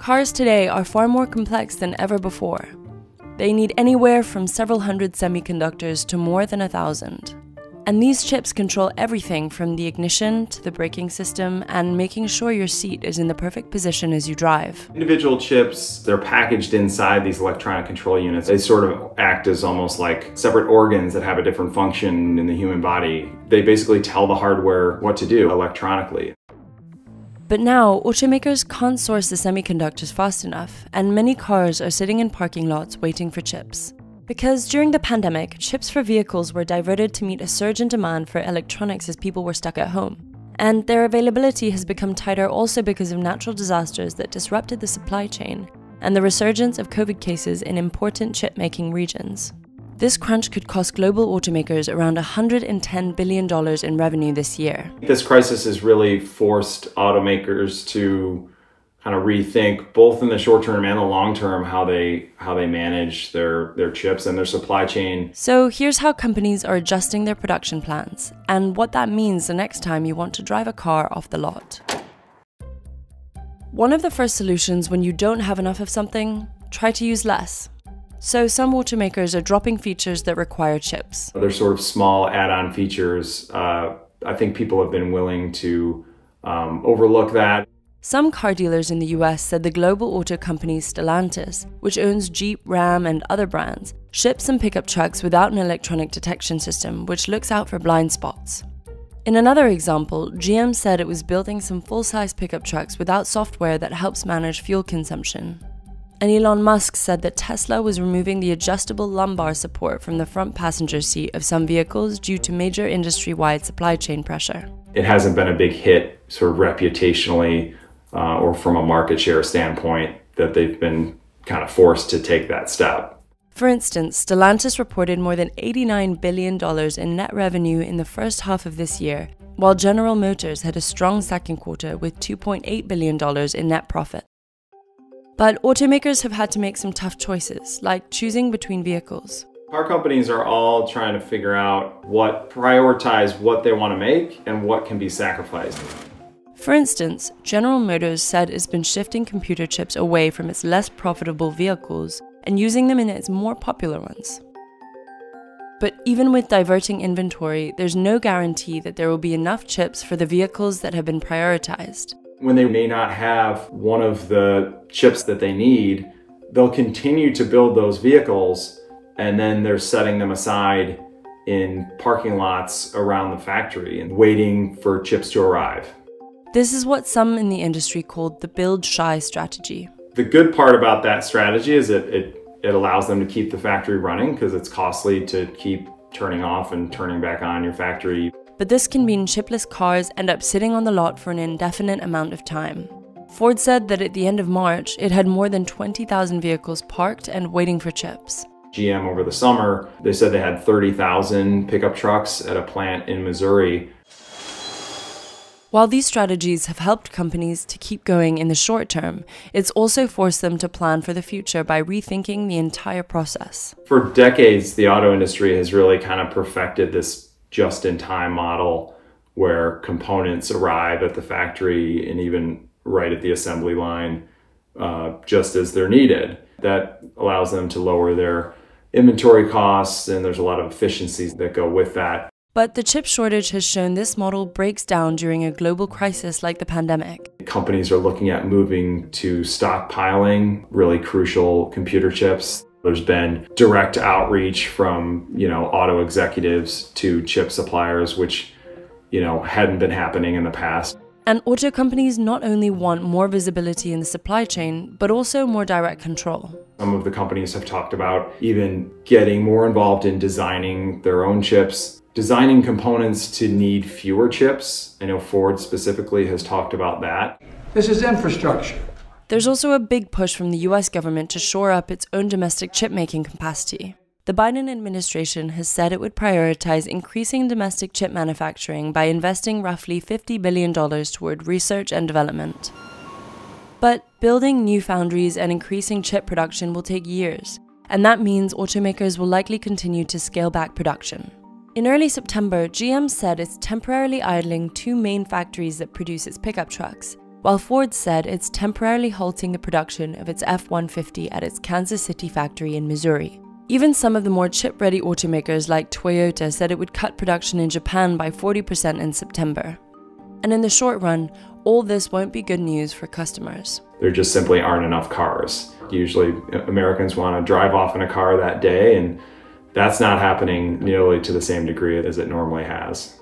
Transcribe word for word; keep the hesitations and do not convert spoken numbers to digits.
Cars today are far more complex than ever before. They need anywhere from several hundred semiconductors to more than a thousand. And these chips control everything from the ignition to the braking system and making sure your seat is in the perfect position as you drive. Individual chips, they're packaged inside these electronic control units. They sort of act as almost like separate organs that have a different function in the human body. They basically tell the hardware what to do electronically. But now, automakers can't source the semiconductors fast enough, and many cars are sitting in parking lots waiting for chips. Because during the pandemic, chips for vehicles were diverted to meet a surge in demand for electronics as people were stuck at home. And their availability has become tighter also because of natural disasters that disrupted the supply chain and the resurgence of COVID cases in important chip-making regions. This crunch could cost global automakers around one hundred ten billion dollars in revenue this year. This crisis has really forced automakers to kind of rethink, both in the short term and the long term, how they how they manage their, their chips and their supply chain. So here's how companies are adjusting their production plans and what that means the next time you want to drive a car off the lot. One of the first solutions when you don't have enough of something, try to use less. So some automakers are dropping features that require chips. They're sort of small add-on features. Uh, I think people have been willing to um, overlook that. Some car dealers in the U S said the global auto company Stellantis, which owns Jeep, Ram, and other brands, ships and pickup trucks without an electronic detection system, which looks out for blind spots. In another example, G M said it was building some full-size pickup trucks without software that helps manage fuel consumption. And Elon Musk said that Tesla was removing the adjustable lumbar support from the front passenger seat of some vehicles due to major industry-wide supply chain pressure. It hasn't been a big hit, sort of reputationally, uh, or from a market share standpoint, that they've been kind of forced to take that step. For instance, Stellantis reported more than eighty-nine billion dollars in net revenue in the first half of this year, while General Motors had a strong second quarter with two point eight billion dollars in net profit. But automakers have had to make some tough choices, like choosing between vehicles. Car companies are all trying to figure out what prioritize what they want to make and what can be sacrificed. For instance, General Motors said it's been shifting computer chips away from its less profitable vehicles and using them in its more popular ones. But even with diverting inventory, there's no guarantee that there will be enough chips for the vehicles that have been prioritized. When they may not have one of the chips that they need, they'll continue to build those vehicles, and then they're setting them aside in parking lots around the factory and waiting for chips to arrive. This is what some in the industry called the build-shy strategy. The good part about that strategy is it, it, it allows them to keep the factory running, because it's costly to keep turning off and turning back on your factory. But this can mean chipless cars end up sitting on the lot for an indefinite amount of time. Ford said that at the end of March, it had more than twenty thousand vehicles parked and waiting for chips. G M over the summer, they said they had thirty thousand pickup trucks at a plant in Missouri. While these strategies have helped companies to keep going in the short term, it's also forced them to plan for the future by rethinking the entire process. For decades, the auto industry has really kind of perfected this just-in-time model where components arrive at the factory and even right at the assembly line uh, just as they're needed. That allows them to lower their inventory costs, and there's a lot of efficiencies that go with that. But the chip shortage has shown this model breaks down during a global crisis like the pandemic. Companies are looking at moving to stockpiling really crucial computer chips. There's been direct outreach from, you know, auto executives to chip suppliers, which, you know, hadn't been happening in the past. And auto companies not only want more visibility in the supply chain, but also more direct control. Some of the companies have talked about even getting more involved in designing their own chips, designing components to need fewer chips. I know Ford specifically has talked about that. This is infrastructure. There's also a big push from the U S government to shore up its own domestic chip-making capacity. The Biden administration has said it would prioritize increasing domestic chip manufacturing by investing roughly fifty billion dollars toward research and development. But building new foundries and increasing chip production will take years, and that means automakers will likely continue to scale back production. In early September, G M said it's temporarily idling two main factories that produce its pickup trucks, while Ford said it's temporarily halting the production of its F one fifty at its Kansas City factory in Missouri. Even some of the more chip-ready automakers like Toyota said it would cut production in Japan by forty percent in September. And in the short run, all this won't be good news for customers. There just simply aren't enough cars. Usually Americans want to drive off in a car that day, and that's not happening nearly to the same degree as it normally has.